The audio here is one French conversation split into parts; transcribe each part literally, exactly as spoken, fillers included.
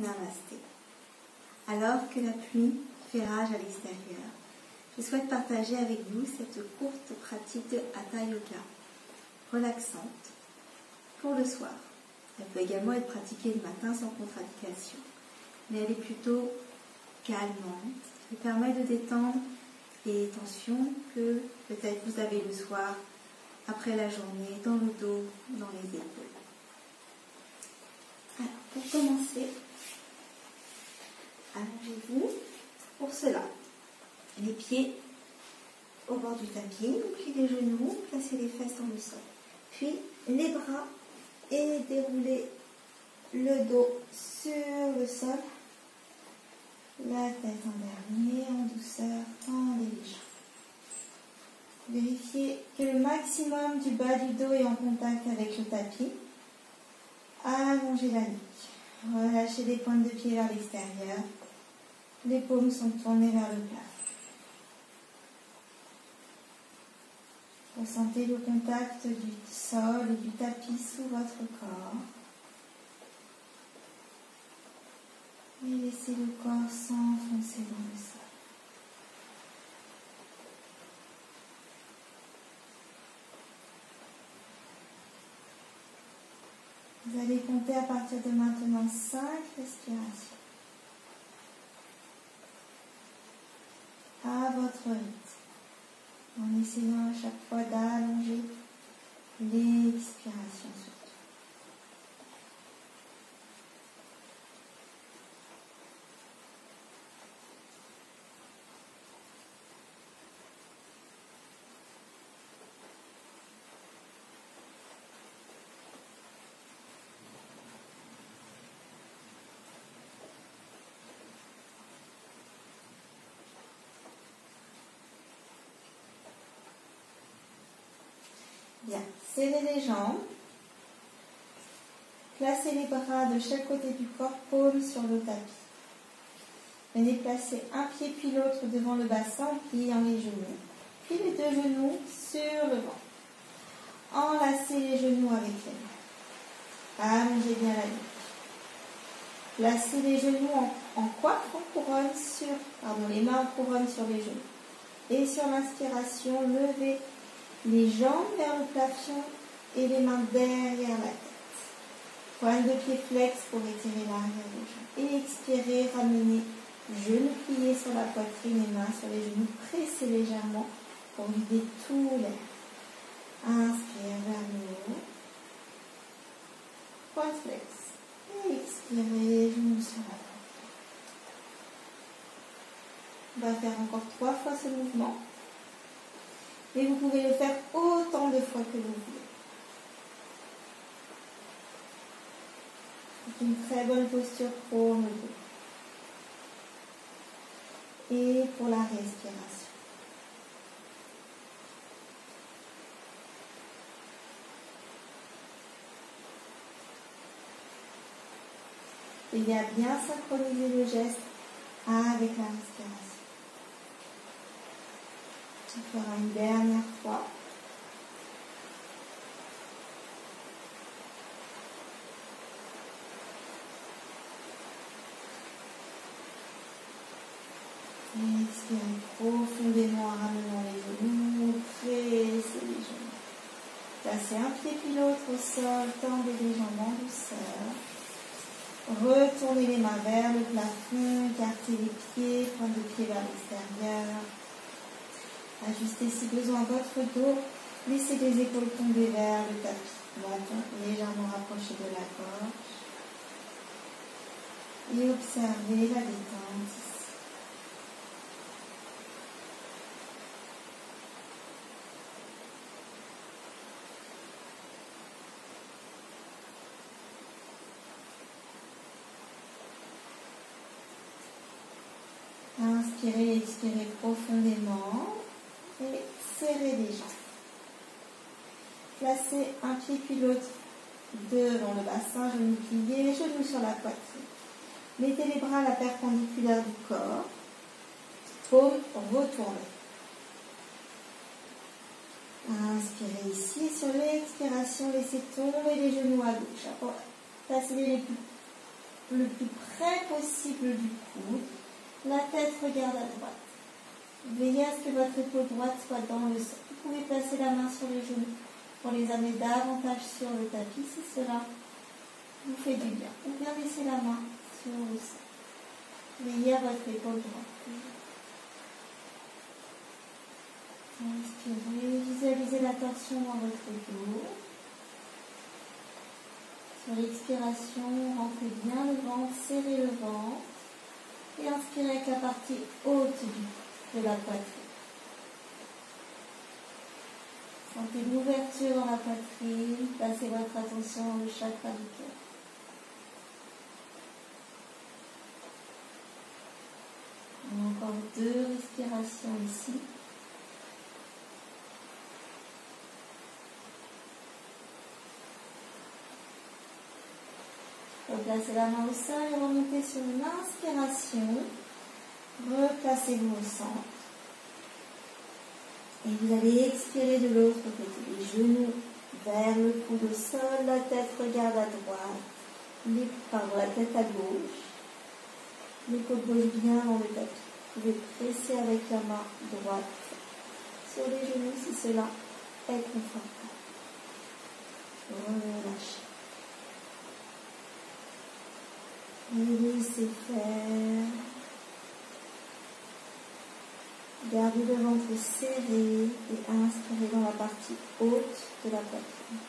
Namasté. Alors que la pluie fait rage à l'extérieur, je souhaite partager avec vous cette courte pratique de Hatha Yoga, relaxante, pour le soir. Elle peut également être pratiquée le matin sans contradiction, mais elle est plutôt calmante, elle permet de détendre les tensions que peut-être vous avez le soir, après la journée, dans le dos, dans les épaules. Alors, pour commencer, allongez-vous. Pour cela, les pieds au bord du tapis, puis les genoux, placez les fesses dans le sol, puis les bras et déroulez le dos sur le sol, la tête en dernier, en douceur, en délicat. Vérifiez que le maximum du bas du dos est en contact avec le tapis. Allongez la nuque. Relâchez les pointes de pied vers l'extérieur. Les paumes sont tournées vers le plat. Ressentez le contact du sol et du tapis sous votre corps. Et laissez le corps s'enfoncer dans le sol. Vous allez compter à partir de maintenant cinq respirations à votre rythme, en essayant à chaque fois d'allonger l'expiration surtout. Bien, serrez les jambes, placez les bras de chaque côté du corps, paume sur le tapis. Venez placer un pied puis l'autre devant le bassin en pliant les genoux, puis les deux genoux sur le ventre. Enlacez les genoux avec les mains. Allongez bien la nuque. Placez les genoux en, en coiffe, en couronne sur, pardon, les mains en couronne sur les genoux. Et sur l'inspiration, levez les jambes vers le plafond et les mains derrière la tête. Pointe de pied flex pour étirer l'arrière des jambes. Et expirez, ramenez genoux pliés sur la poitrine et mains sur les genoux. Pressez légèrement pour vider tout l'air. Inspire vers le haut. Pointe flex. Et expirez, genoux sur la poitrine. On va faire encore trois fois ce mouvement. Et vous pouvez le faire autant de fois que vous voulez. C'est une très bonne posture pour le dos. Et pour la respiration. Il y a bien synchroniser le geste avec la respiration. On fera une dernière fois. Et expirez profondément en ramenant les genoux, pressez les genoux. Placez un pied puis l'autre au sol, tendez les jambes en douceur. Retournez les mains vers le plafond, écartez les pieds, pointe de pied vers l'extérieur. Ajustez si besoin votre dos, laissez les épaules tomber vers le tapis, menton légèrement rapproché de la gorge. Et observez la détente ici. Inspirez, expirez profondément. Et serrez les jambes. Placez un pied puis l'autre devant le bassin, genoux pliés, genoux sur la poitrine. Mettez les bras à la perpendiculaire du corps. Paume retournée. Inspirez ici. Sur l'expiration, laissez tomber les genoux à gauche. Placez-les les plus le plus près possible du cou. La tête regarde à droite. Veillez à ce que votre épaule droite soit dans le sol. Vous pouvez placer la main sur les genoux pour les amener davantage sur le tapis si cela vous fait du bien. Ou bien laissez la main sur le sol. Veillez à votre épaule droite. Inspirez, visualisez la tension dans votre dos. Sur l'expiration, rentrez bien le ventre, serrez le ventre. Et inspirez avec la partie haute de la poitrine. Sentez l'ouverture dans la poitrine. Placez votre attention dans le chakra du cœur. Encore deux respirations ici. Replacez la main au sol et remontez sur l'inspiration. Replacez-vous au centre. Et vous allez expirer de l'autre côté. Les genoux vers le coude au sol. La tête regarde à droite. Les, pardon, la tête à gauche. L'épaule gauche bien dans le tapis. Vous pouvez presser avec la main droite sur les genoux si cela est confortable. Relâchez. Et laissez faire. Gardez le ventre serré et inspirez dans la partie haute de la poitrine.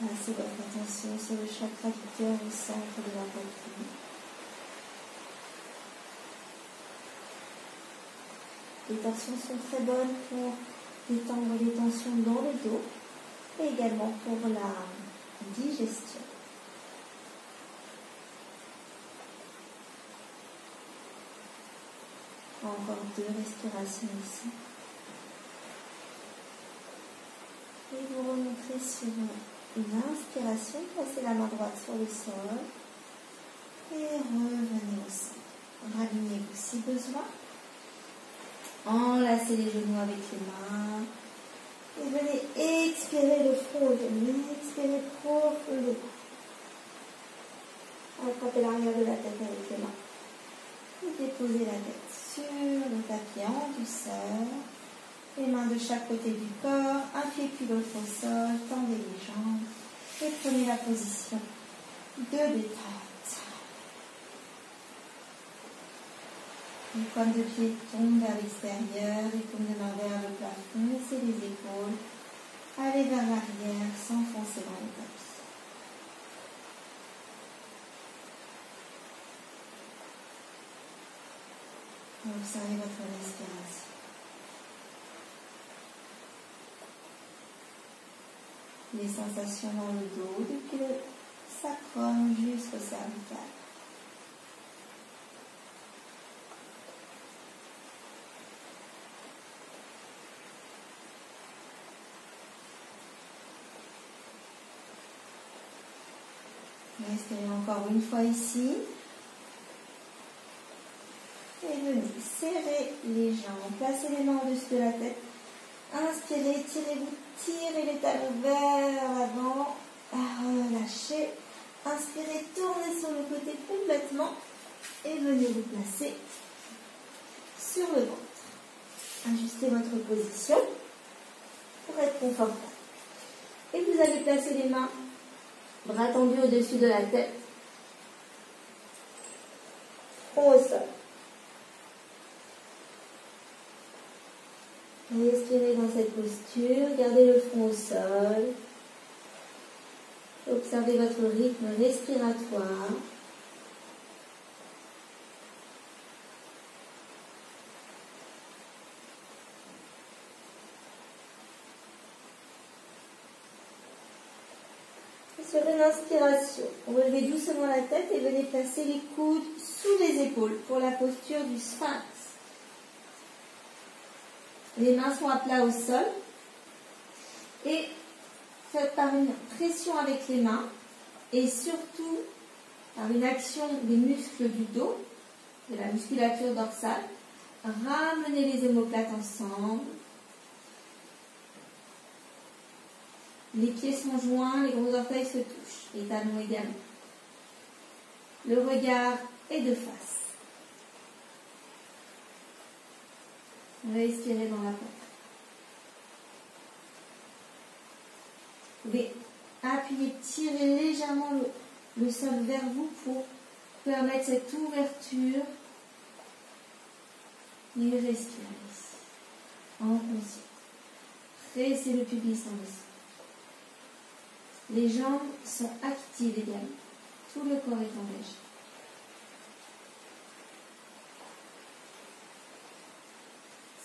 Placez votre attention sur le chakra du cœur au centre de la poitrine. Les tensions sont très bonnes pour détendre les tensions dans le dos et également pour la digestion. Encore deux respirations ici. Et vous remontez sur une inspiration, placez la main droite sur le sol et revenez au centre. Ralignez-vous si besoin. Enlacez les genoux avec les mains. Et venez expirer le front au demi. Expirez profondément. Attrapez l'arrière de la tête avec les mains. Et déposez la tête sur le tapis en douceur. Les mains de chaque côté du corps. Un pied puis l'autre au sol. Tendez les jambes. Et prenez la position de départ. Les pointes de pied tombent vers l'extérieur, les paumes de main vers le plafond, laissez les épaules aller vers l'arrière, s'enfoncer dans le tapis. Observez votre respiration. Les sensations dans le dos, depuis le sacrum jusqu'au cervical. Respirez encore une fois ici. Et venez serrer les jambes. Placez les mains au-dessus de la tête. Inspirez, tirez-vous, tirez les talons vers l'avant. Relâchez. Inspirez, tournez sur le côté complètement. Et venez vous placer sur le ventre. Ajustez votre position pour être confortable. Et vous allez placer les mains. Bras tendus au-dessus de la tête. Front au sol. Respirez dans cette posture. Gardez le front au sol. Observez votre rythme respiratoire. Sur une inspiration, relevez doucement la tête et venez placer les coudes sous les épaules pour la posture du sphinx. Les mains sont à plat au sol et faites par une pression avec les mains et surtout par une action des muscles du dos, de la musculature dorsale. Ramenez les omoplates ensemble. Les pieds sont joints, les gros orteils se touchent, les talons également. Le regard est de face. Respirez dans la poitrine. Vous pouvez appuyer, tirer légèrement le, le sol vers vous pour permettre cette ouverture. Et respirez ici, en conscience. Pressez le pubis en dessous. Les jambes sont actives également. Tout le corps est engagé.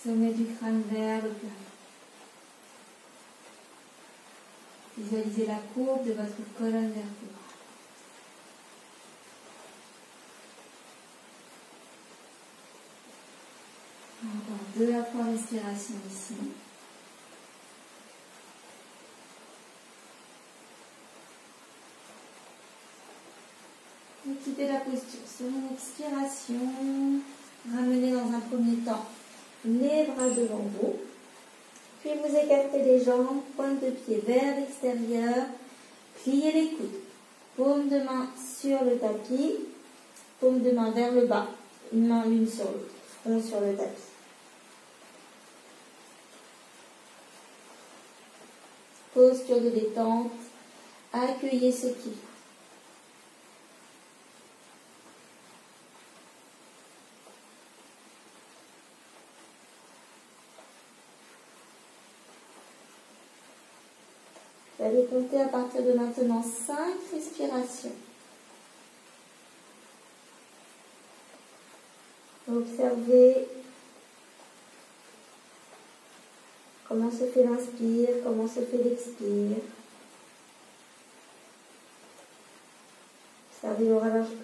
Sommet du crâne vers le plafond. Visualisez la courbe de votre colonne vertébrale. Encore deux à trois respirations ici. Quittez la posture sur une expiration. Ramenez dans un premier temps les bras devant vous. Puis vous écartez les jambes, pointe de pied vers l'extérieur. Pliez les coudes. Paume de main sur le tapis. Paume de main vers le bas. Une main l'une sur l'autre. Front sur le tapis. Posture de détente. Accueillez ce qui vient. Vous allez compter à partir de maintenant cinq respirations. Observez comment se fait l'inspire, comment se fait l'expire. Observez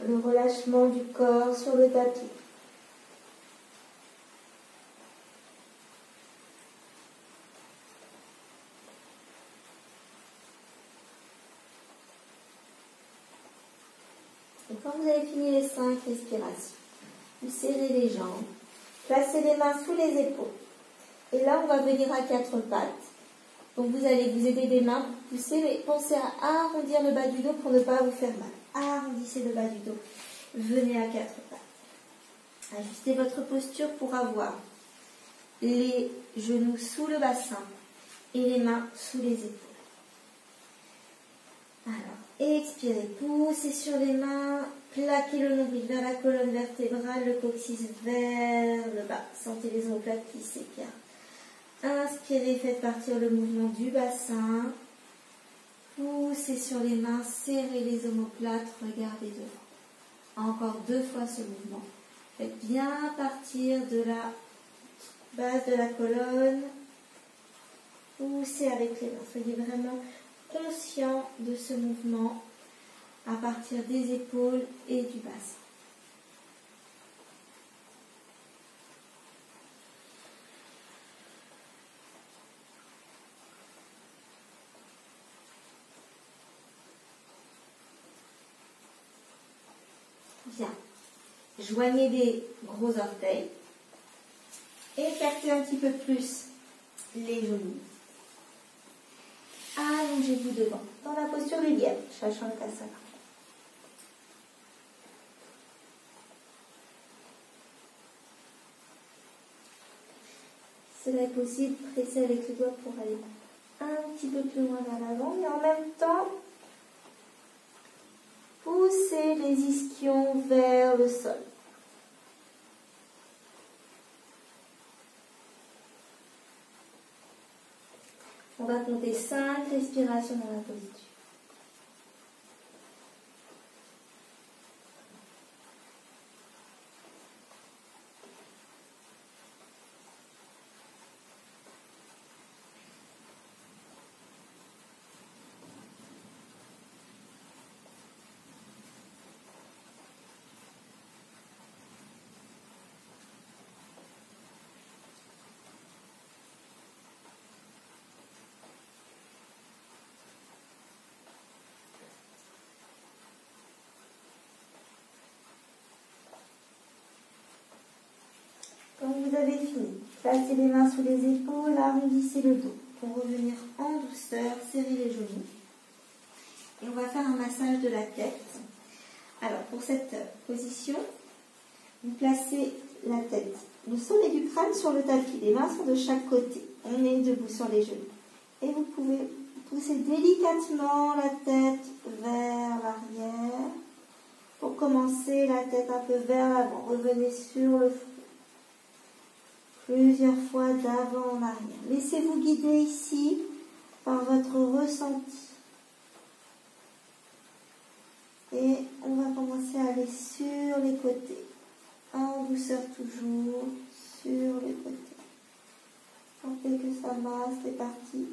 le relâchement du corps sur le tapis. Quand vous avez fini les cinq respirations, vous serrez les jambes, placez les mains sous les épaules. Et là, on va venir à quatre pattes. Donc, vous allez vous aider des mains pour pousser, mais pensez à arrondir le bas du dos pour ne pas vous faire mal. Arrondissez le bas du dos. Venez à quatre pattes. Ajustez votre posture pour avoir les genoux sous le bassin et les mains sous les épaules. Alors, expirez, poussez sur les mains, plaquez le nombril vers la colonne vertébrale, le coccyx vers le bas. Sentez les omoplates qui s'écartent. Inspirez, faites partir le mouvement du bassin. Poussez sur les mains, serrez les omoplates, regardez devant. Encore deux fois ce mouvement. Faites bien partir de la base de la colonne. Poussez avec les mains, soyez vraiment conscient de ce mouvement à partir des épaules et du bassin. Bien. Joignez les gros orteils. Écartez un petit peu plus les genoux. Allongez-vous devant, dans la posture du lièvre, Shashankasana. Si cela est possible, pressez avec les doigts pour aller un petit peu plus loin vers l'avant, mais en même temps, poussez les ischions vers le sol. On va compter cinq respirations dans la posture. Quand vous avez fini, placez les mains sous les épaules, arrondissez le dos. pour revenir en douceur, serrer les genoux. Et on va faire un massage de la tête. Alors pour cette position, vous placez la tête, le sommet du crâne sur le tapis, les mains sont de chaque côté, on est debout sur les genoux. Et vous pouvez pousser délicatement la tête vers l'arrière. Pour commencer, la tête un peu vers l'avant, revenez sur le front. Plusieurs fois d'avant en arrière. Laissez-vous guider ici par votre ressenti. Et on va commencer à aller sur les côtés. En douceur toujours, sur les côtés. Sentez que ça masse les parties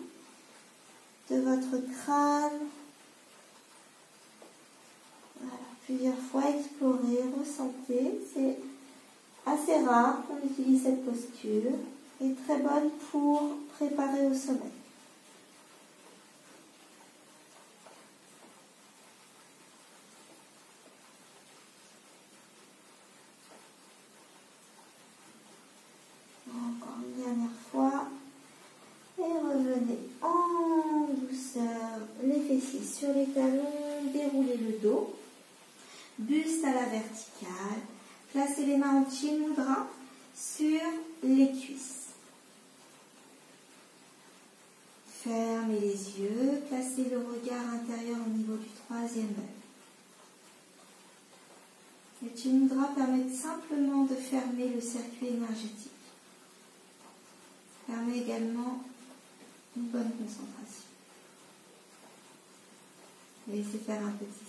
de votre crâne. Voilà, plusieurs fois explorez, ressentez. C'est assez rare qu'on utilise cette posture et très bonne pour préparer au sommeil. Encore une dernière fois. Et revenez en douceur, les fessiers sur les talons, déroulez le dos, buste à la verticale. Placez les mains en Chinmudra sur les cuisses. Fermez les yeux, placez le regard intérieur au niveau du troisième œil. Le Chinmudra permet simplement de fermer le circuit énergétique. Permet également une bonne concentration. Laissez faire un petit sourire.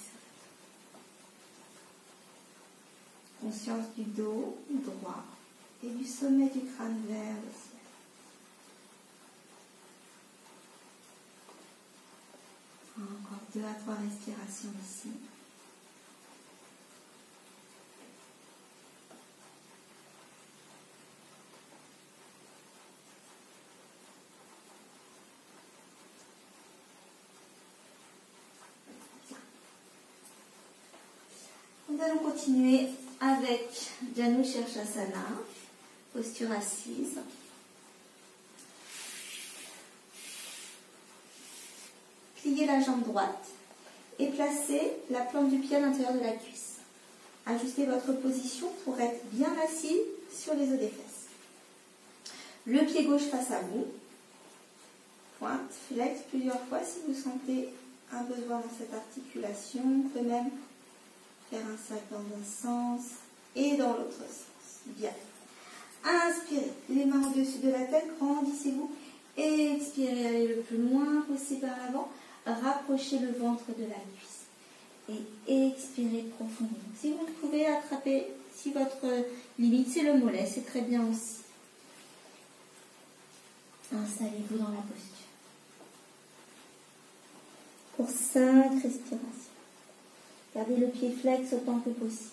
Conscience du dos droit et du sommet du crâne vers le ciel. Encore deux à trois respirations ici. Nous allons continuer avec Janu Sirsasana, posture assise. Pliez la jambe droite et placez la plante du pied à l'intérieur de la cuisse. Ajustez votre position pour être bien assis sur les os des fesses. Le pied gauche face à vous. Pointe, flex plusieurs fois si vous sentez un besoin dans cette articulation. On peut même faire un sac dans un sens et dans l'autre sens. Bien. Inspirez. Les mains au-dessus de la tête. Grandissez-vous. Expirez. Allez le plus loin possible vers l'avant. Rapprochez le ventre de la cuisse. Et expirez profondément. Si vous pouvez attraper, si votre limite c'est le mollet, c'est très bien aussi. Installez-vous dans la posture. Pour cinq respirations. Gardez le pied flex autant que possible.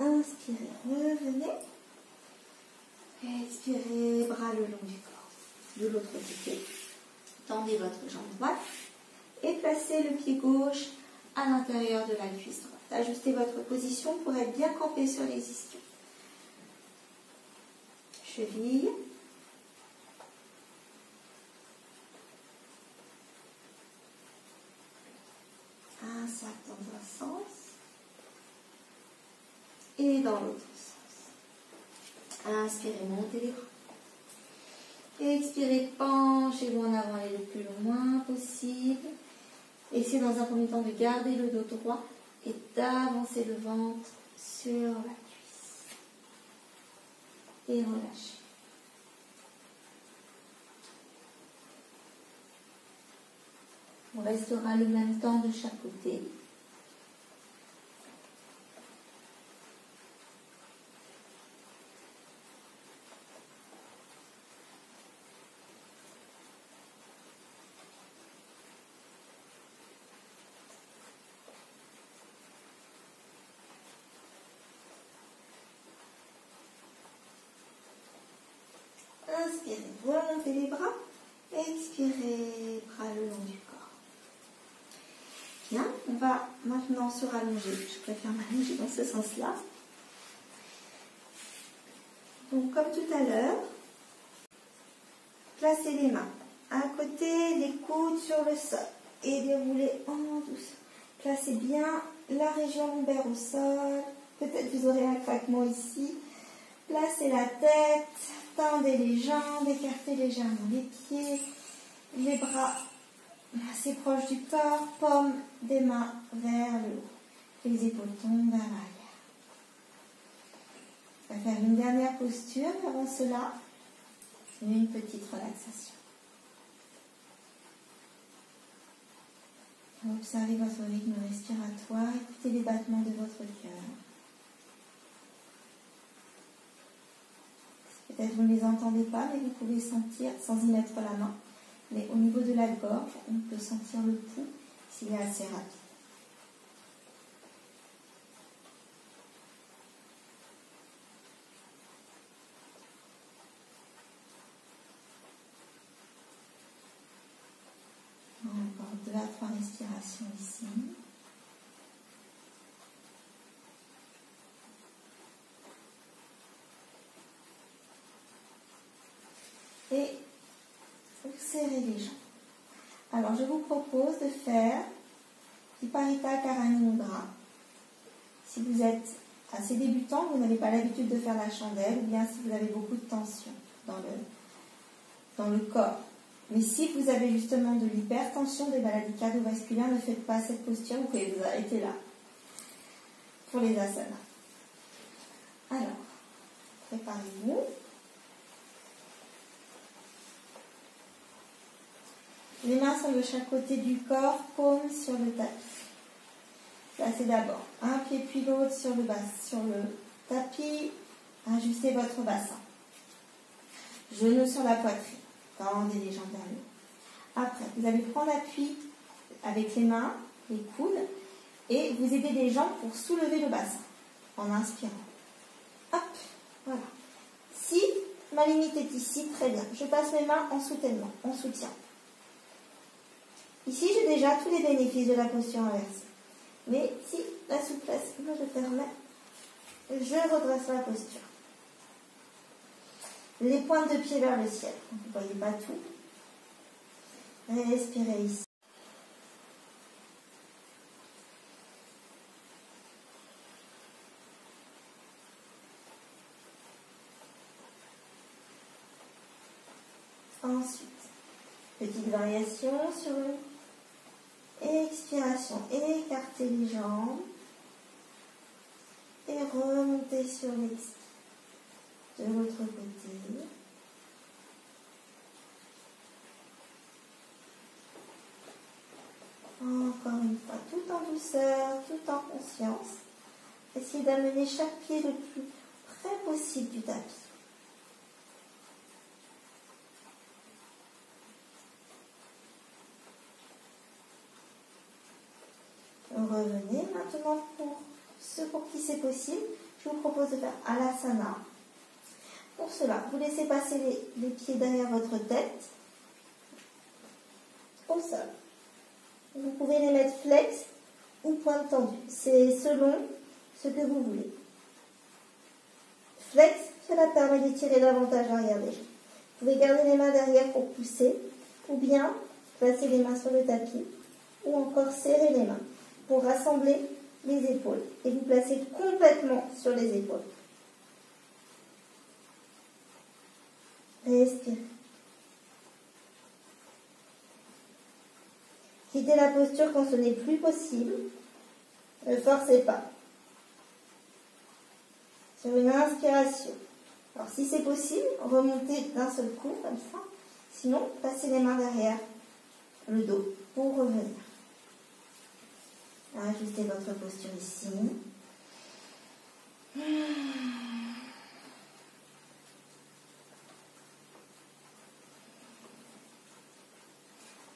Inspirez, revenez. Expirez, bras le long du corps. De l'autre côté, tendez votre jambe droite et placez le pied gauche à l'intérieur de la cuisse droite. Ajustez votre position pour être bien campé sur les ischions. Cheville. Un sac dans un sens. Et dans l'autre sens. Inspirez, montez les bras. Expirez, penchez-vous en avant, allez le plus loin possible. Essayez dans un premier temps de garder le dos droit. Et d'avancer le ventre sur la cuisse. Et relâchez. On restera le même temps de chaque côté. Inspirez, remontez les bras, expirez, bras le long maintenant se rallonger. Je préfère m'allonger dans ce sens-là. Donc, comme tout à l'heure, placez les mains à côté, les coudes sur le sol et déroulez en douceur. Placez bien la région lombaire au sol. Peut-être vous aurez un claquement ici. Placez la tête, tendez les jambes, écartez légèrement les pieds, les bras assez proches du corps, paume des mains vers le haut. Les épaules tombent vers l'arrière. On va faire une dernière posture avant cela. Une petite relaxation. Observez votre rythme respiratoire, écoutez les battements de votre cœur. Peut-être vous ne les entendez pas, mais vous pouvez sentir, sans y mettre la main, mais au niveau de la gorge, on peut sentir le pouls s'il est assez rapide. Trois respirations ici. Et vous serrez les jambes. Alors je vous propose de faire Viparita Karani Mudra. Si vous êtes assez débutant, vous n'avez pas l'habitude de faire la chandelle, ou bien si vous avez beaucoup de tension dans le, dans le corps. Mais si vous avez justement de l'hypertension, des maladies cardiovasculaires, ne faites pas cette posture, vous pouvez vous arrêter là, pour les asanas. Alors, préparez-vous. Les mains sont de chaque côté du corps, paume sur le tapis. Placez d'abord un pied puis l'autre sur le bas, sur le tapis. Ajustez votre bassin. Genoux sur la poitrine. Tendez les jambes vers le haut. Après, vous allez prendre appui avec les mains, les coudes, et vous aidez les jambes pour soulever le bassin en inspirant. Hop, voilà. Si ma limite est ici, très bien. Je passe mes mains en soutènement, en soutien. Ici, j'ai déjà tous les bénéfices de la posture inversée. Mais si la souplesse, moi je ferme, je redresse la posture. Les pointes de pied vers le ciel. Vous ne voyez pas tout. Respirez ici. Ensuite, petite variation sur une expiration. Écartez les jambes. Et remontez sur l'expiration. De l'autre côté. Encore une fois, tout en douceur, tout en conscience. Essayez d'amener chaque pied le plus près possible du tapis. Revenez maintenant pour ce pour qui c'est possible. Je vous propose de faire Alasana. Pour cela, vous laissez passer les, les pieds derrière votre tête au sol. Vous pouvez les mettre flex ou pointe tendue. C'est selon ce que vous voulez. Flex, cela permet d'étirer davantage l'arrière des jambes. Vous pouvez garder les mains derrière pour pousser ou bien placer les mains sur le tapis ou encore serrer les mains pour rassembler les épaules et vous placer complètement sur les épaules. Respire. Quittez la posture quand ce n'est plus possible. Ne forcez pas. Sur une inspiration. Alors si c'est possible, remontez d'un seul coup comme ça. Sinon, passez les mains derrière le dos pour revenir. Ajustez votre posture ici.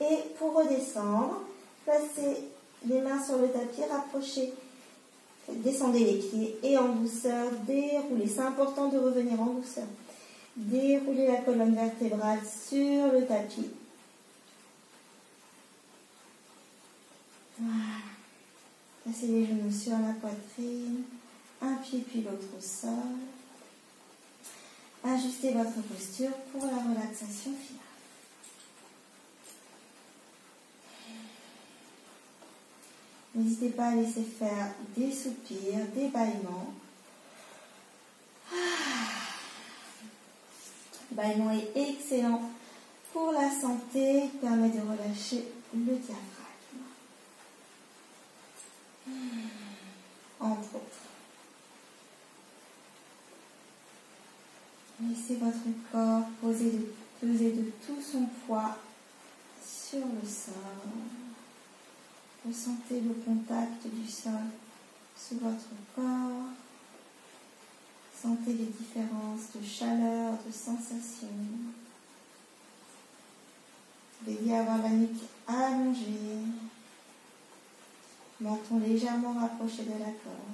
Et pour redescendre, placez les mains sur le tapis, rapprochez, descendez les pieds et en douceur, déroulez. C'est important de revenir en douceur. Déroulez la colonne vertébrale sur le tapis. Voilà. Placez les genoux sur la poitrine, un pied puis l'autre au sol. Ajustez votre posture pour la relaxation finale. N'hésitez pas à laisser faire des soupirs, des bâillements. Le bâillement est excellent pour la santé, il permet de relâcher le diaphragme, entre autres. Laissez votre corps poser de, peser de tout son poids sur le sol. Ressentez le contact du sol sous votre corps. Sentez les différences de chaleur, de sensations. Veillez à avoir la nuque allongée. Menton légèrement rapproché de la corde.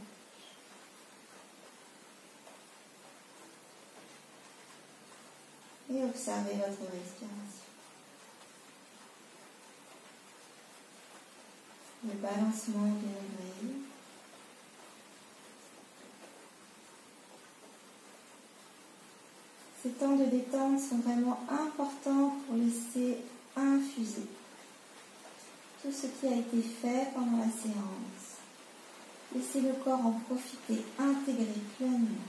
Et observez votre respiration. Le balancement de l'oreille. Ces temps de détente sont vraiment importants pour laisser infuser tout ce qui a été fait pendant la séance. Laissez le corps en profiter, intégrer pleinement.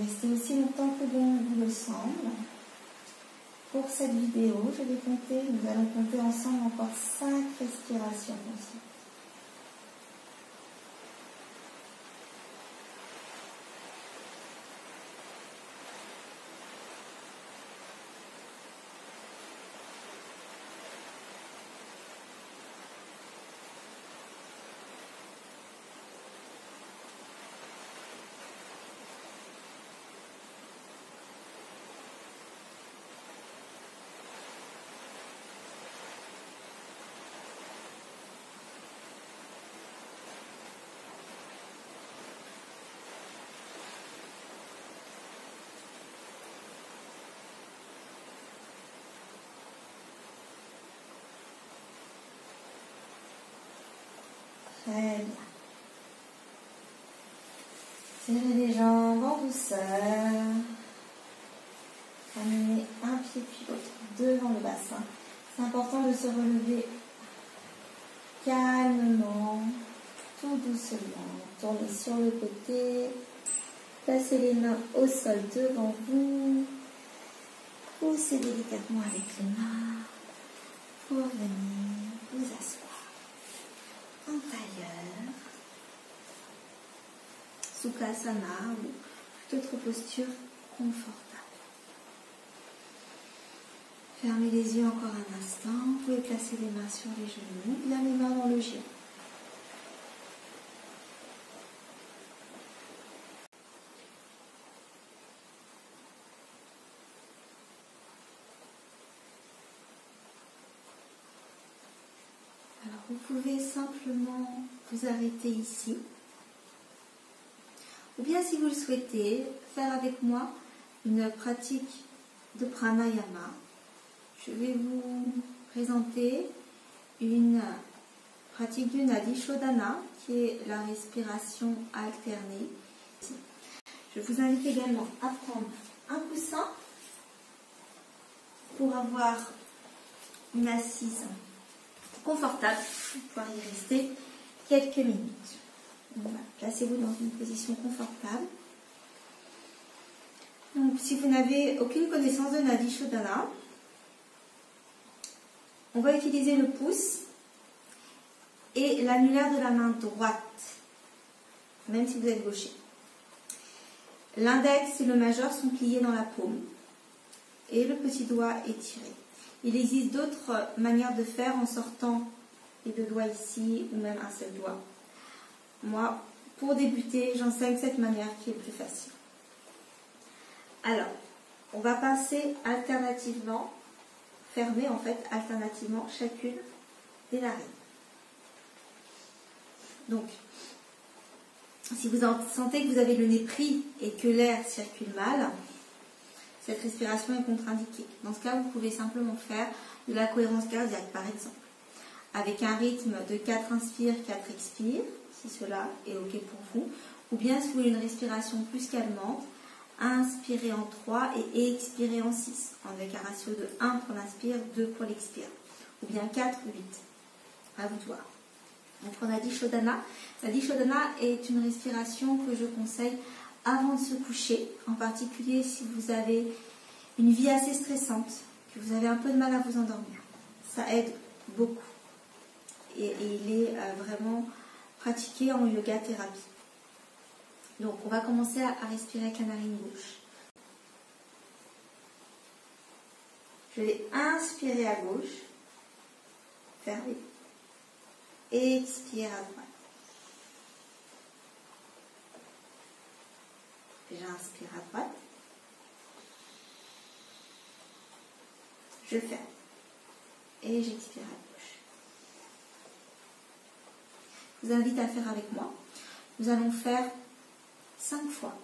Restez aussi longtemps que bon vous le semble. Pour cette vidéo, je vais compter, nous allons compter ensemble encore cinq respirations conscientes. Très bien. Serrez les jambes en douceur. Amenez un pied puis l'autre devant le bassin. C'est important de se relever calmement, tout doucement. Tournez sur le côté. Placez les mains au sol devant vous. Poussez délicatement avec les mains pour venir vous asseoir. Intérieur, Sukhasana ou toute autre posture confortable. Fermez les yeux encore un instant. Vous pouvez placer les mains sur les genoux, bien les mains dans le giron. Vous pouvez simplement vous arrêter ici. Ou bien, si vous le souhaitez, faire avec moi une pratique de pranayama. Je vais vous présenter une pratique du Nadi Shodhana, qui est la respiration alternée. Je vous invite également à prendre un coussin pour avoir une assise confortable, vous pouvez y rester quelques minutes. Voilà. Placez-vous dans une position confortable. Donc, si vous n'avez aucune connaissance de Nadi Shodhana, on va utiliser le pouce et l'annulaire de la main droite, même si vous êtes gaucher. L'index et le majeur sont pliés dans la paume et le petit doigt est tiré. Il existe d'autres manières de faire en sortant les deux doigts ici ou même un seul doigt. Moi, pour débuter, j'enseigne cette manière qui est plus facile. Alors, on va passer alternativement, fermer en fait alternativement chacune des narines. Donc, Si vous sentez que vous avez le nez pris et que l'air circule mal, cette respiration est contre-indiquée. Dans ce cas, vous pouvez simplement faire de la cohérence cardiaque, par exemple, avec un rythme de quatre inspires, quatre expires, si cela est OK pour vous, ou bien si vous voulez une respiration plus calmante, inspirez en trois et expirez en six, avec un ratio de un pour l'inspire, deux pour l'expire, ou bien quatre ou huit. À vous de voir. Donc on a dit Shodhana. Nadi Shodhana est une respiration que je conseille avant de se coucher, en particulier si vous avez une vie assez stressante, que vous avez un peu de mal à vous endormir. Ça aide beaucoup. Et, et il est vraiment pratiqué en yoga thérapie. Donc on va commencer à respirer avec la narine gauche. Je vais inspirer à gauche, fermer, expire à droite. J'inspire à droite. Je ferme. Et j'expire à gauche. Je vous invite à faire avec moi. Nous allons faire cinq fois.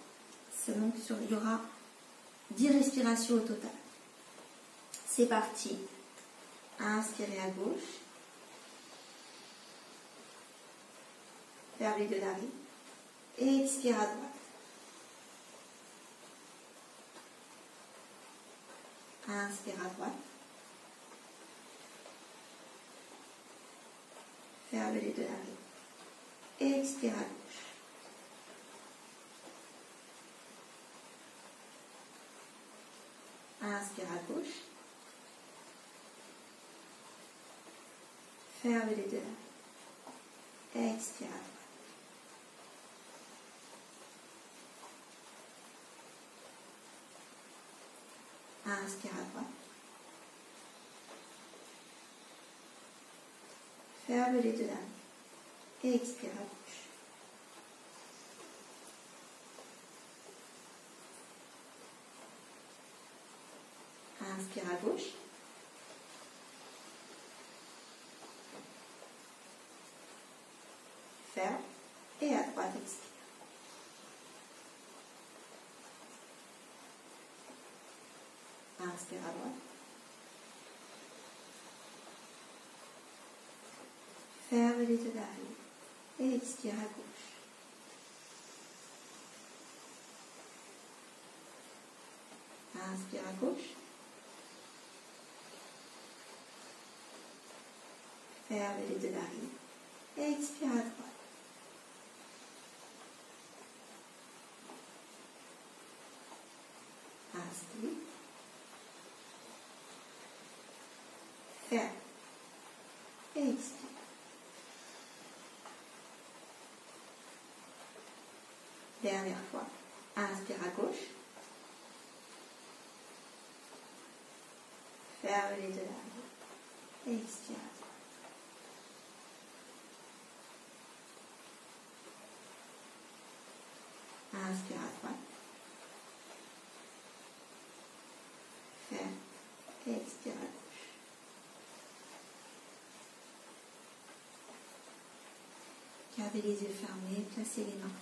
Seulement il y aura dix respirations au total. C'est parti. Inspirez à gauche. Vers les deux narines. Et expire à droite. Inspire à droite. Ferme les deux narines. Et expire à gauche. Inspire à gauche. Ferme les deux narines. Expire à droite. Inspire à droite. Ferme les deux narines. Et expire à gauche. Inspire à gauche. Ferme. Et à droite, expire. Inspire à droite. Ferme les deux narines. Et expire à gauche. Inspire à gauche. Ferme les deux narines. Et expire à droite. Inspire. Ferme et expire. Dernière fois. Inspire à gauche. Ferme les deux narines. Et expire à droite. Inspire à droite. Ferme et expire à gauche. Gardez les yeux fermés, placez les mains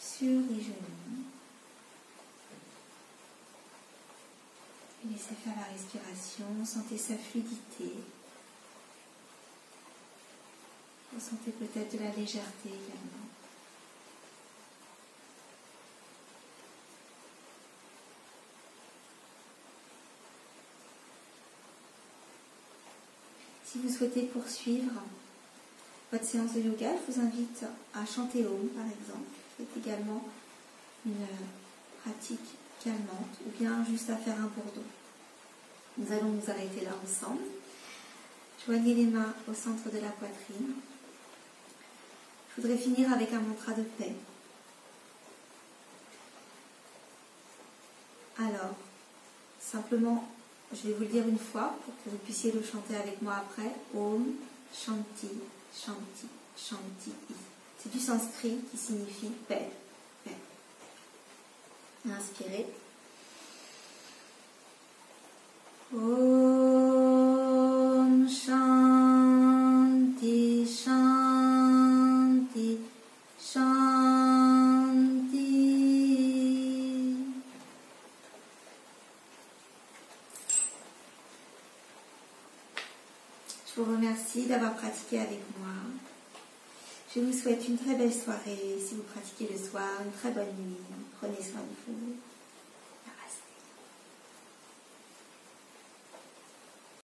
sur les genoux. Laissez faire la respiration, sentez sa fluidité. Ressentez peut-être de la légèreté également. Si vous souhaitez poursuivre votre séance de yoga, je vous invite à chanter Om, par exemple. Faites également une pratique calmante ou bien juste à faire un bourdon. Nous allons nous arrêter là ensemble. Joignez les mains au centre de la poitrine. Je voudrais finir avec un mantra de paix. Alors, simplement, je vais vous le dire une fois pour que vous puissiez le chanter avec moi après. Om, Shanti. Shanti, Shanti. C'est du sanskrit qui signifie paix, paix. Inspirez. Om Shanti, Shanti, Shanti. Je vous remercie d'avoir pratiqué avec moi. Je vous souhaite une très belle soirée. Si vous pratiquez le soir, une très bonne nuit. Prenez soin de vous.